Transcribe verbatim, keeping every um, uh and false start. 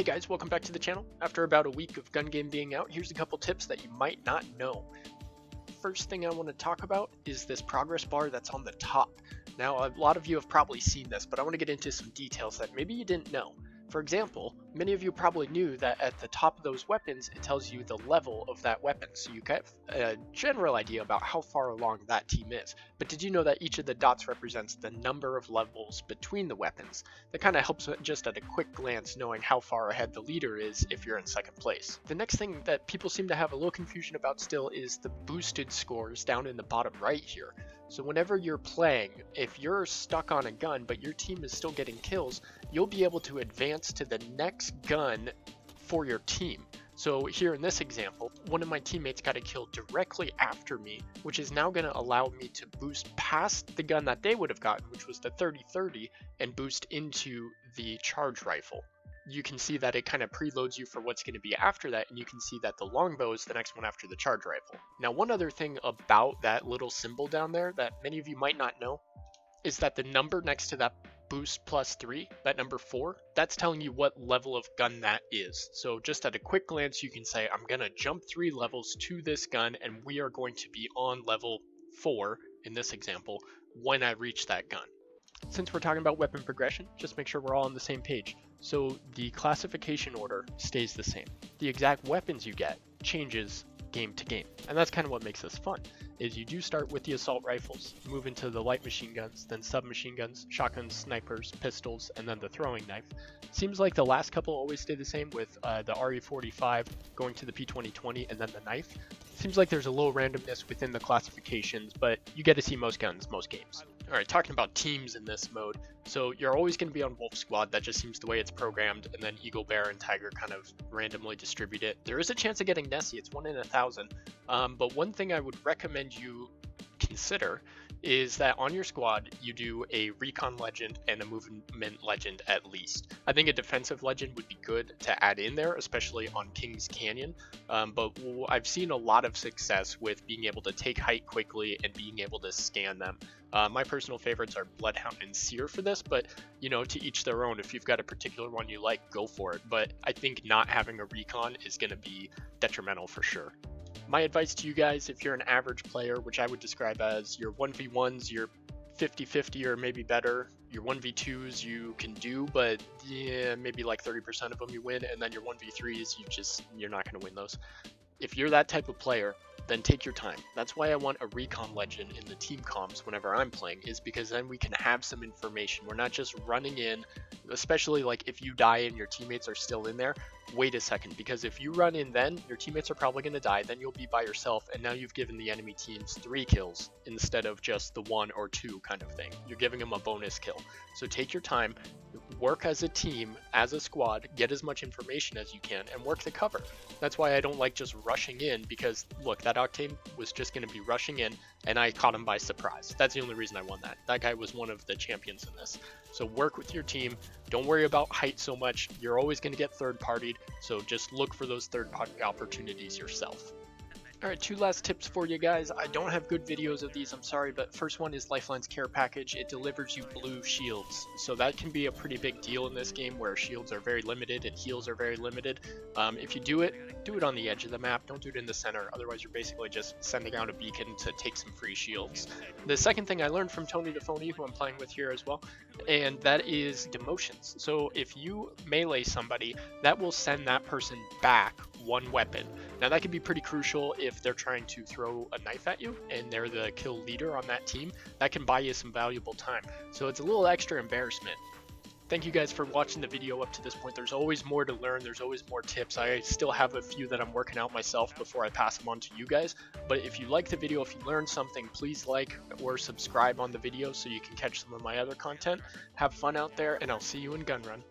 Hey guys, welcome back to the channel. After about a week of Gun Game being out, here's a couple tips that you might not know. First thing I want to talk about is this progress bar that's on the top. Now, a lot of you have probably seen this, but I want to get into some details that maybe you didn't know. For example, many of you probably knew that at the top of those weapons, it tells you the level of that weapon, so you get a general idea about how far along that team is. But did you know that each of the dots represents the number of levels between the weapons? That kind of helps just at a quick glance knowing how far ahead the leader is if you're in second place. The next thing that people seem to have a little confusion about still is the boosted scores down in the bottom right here. So whenever you're playing, if you're stuck on a gun but your team is still getting kills, you'll be able to advance to the next gun for your team. So here in this example, one of my teammates got a kill directly after me, which is now going to allow me to boost past the gun that they would have gotten, which was the thirty thirty, and boost into the charge rifle. You can see that it kind of preloads you for what's going to be after that, and you can see that the longbow is the next one after the charge rifle. Now, one other thing about that little symbol down there that many of you might not know is that the number next to that boost plus three, that number four, that's telling you what level of gun that is. So just at a quick glance, you can say, I'm going to jump three levels to this gun, and we are going to be on level four, in this example, when I reach that gun. Since we're talking about weapon progression, just make sure we're all on the same page. So the classification order stays the same. The exact weapons you get changes game to game. And that's kind of what makes this fun, is you do start with the assault rifles, move into the light machine guns, then submachine guns, shotguns, snipers, pistols, and then the throwing knife. Seems like the last couple always stay the same with uh, the R E forty-five going to the P twenty twenty and then the knife. Seems like there's a little randomness within the classifications, but you get to see most guns, most games. Alright, talking about teams in this mode, so you're always going to be on Wolf Squad, that just seems the way it's programmed, and then Eagle Bear and Tiger kind of randomly distribute it. There is a chance of getting Nessie, it's one in a thousand, um, but one thing I would recommend you consider is that on your squad, you do a Recon Legend and a Movement Legend at least. I think a Defensive Legend would be good to add in there, especially on King's Canyon, um, but I've seen a lot of success with being able to take height quickly and being able to scan them. Uh, my personal favorites are Bloodhound and Seer for this, but you know, to each their own. If you've got a particular one you like, go for it, but I think not having a Recon is going to be detrimental for sure. My advice to you guys, if you're an average player, which I would describe as your one v ones, your fifty fifty or maybe better, your one v twos you can do, but yeah, maybe like thirty percent of them you win, and then your one v threes, you just, you're not going to win those. If you're that type of player, then take your time. That's why I want a Recon Legend in the team comms whenever I'm playing, is because then we can have some information. We're not just running in, especially like if you die and your teammates are still in there, wait a second, because if you run in then, your teammates are probably going to die, then you'll be by yourself, and now you've given the enemy teams three kills instead of just the one or two kind of thing. You're giving them a bonus kill. So take your time, work as a team, as a squad, get as much information as you can, and work the cover. That's why I don't like just rushing in, because look, that Octane was just going to be rushing in, and I caught him by surprise. That's the only reason I won that. That guy was one of the champions in this. So work with your team. Don't worry about height so much. You're always going to get third-partied, so just look for those third-party opportunities yourself. Alright, two last tips for you guys. I don't have good videos of these, I'm sorry, but first one is Lifeline's care package. It delivers you blue shields, so that can be a pretty big deal in this game where shields are very limited and heals are very limited. Um, if you do it, do it on the edge of the map, don't do it in the center, otherwise you're basically just sending out a beacon to take some free shields. The second thing I learned from Toni the Phoni, who I'm playing with here as well, and that is demotions. So if you melee somebody, that will send that person back one weapon. Now that can be pretty crucial if they're trying to throw a knife at you and they're the kill leader on that team. That can buy you some valuable time, so it's a little extra embarrassment. Thank you guys for watching the video up to this point. There's always more to learn, there's always more tips. I still have a few that I'm working out myself before I pass them on to you guys. But if you like the video, if you learned something, please like or subscribe on the video so you can catch some of my other content. Have fun out there, and I'll see you in Gun Run.